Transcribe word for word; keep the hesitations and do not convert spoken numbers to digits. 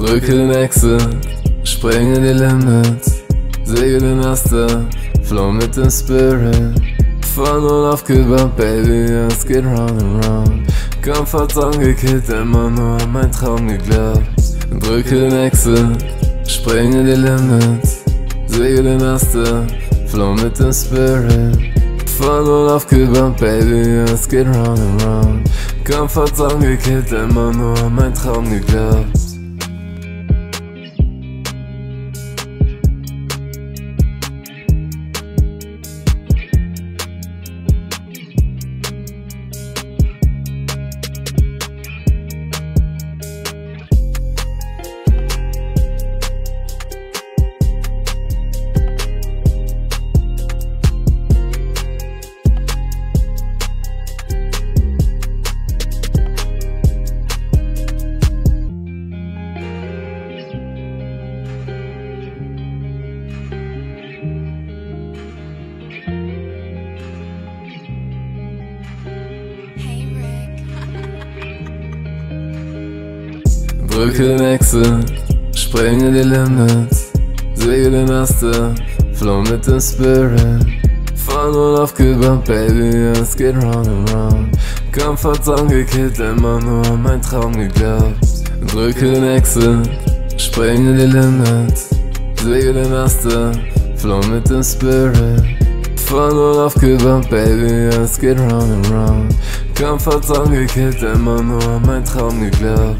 Drücke den Exit, sprenge die Limits, segel den Aster, flow mit dem Spirit. Von und auf Kühlbad, Baby, es geht round and round. Kampfhart angekillt, immer nur an mein Traum geglaubt. Drücke den Exit, sprenge die Limits, segel den Aster, flow mit dem Spirit. Von und auf Kühlbad, Baby, es geht round and round. Kampfhart angekillt, immer nur an mein Traum geglaubt. Drücke den Exit, sprenge die Limits, segel den Aster, flow mit dem Spirit. Von und auf Kühlbad, Baby, es geht round and round. Kampfhart angekillt, immer nur an mein Traum geglaubt. Drücke den Exit, sprenge die Limits, segel den Aster, flow mit dem Spirit. Von und auf Kühlbad, Baby, es geht round and round. Kampfhart angekillt, immer nur an mein Traum geglaubt.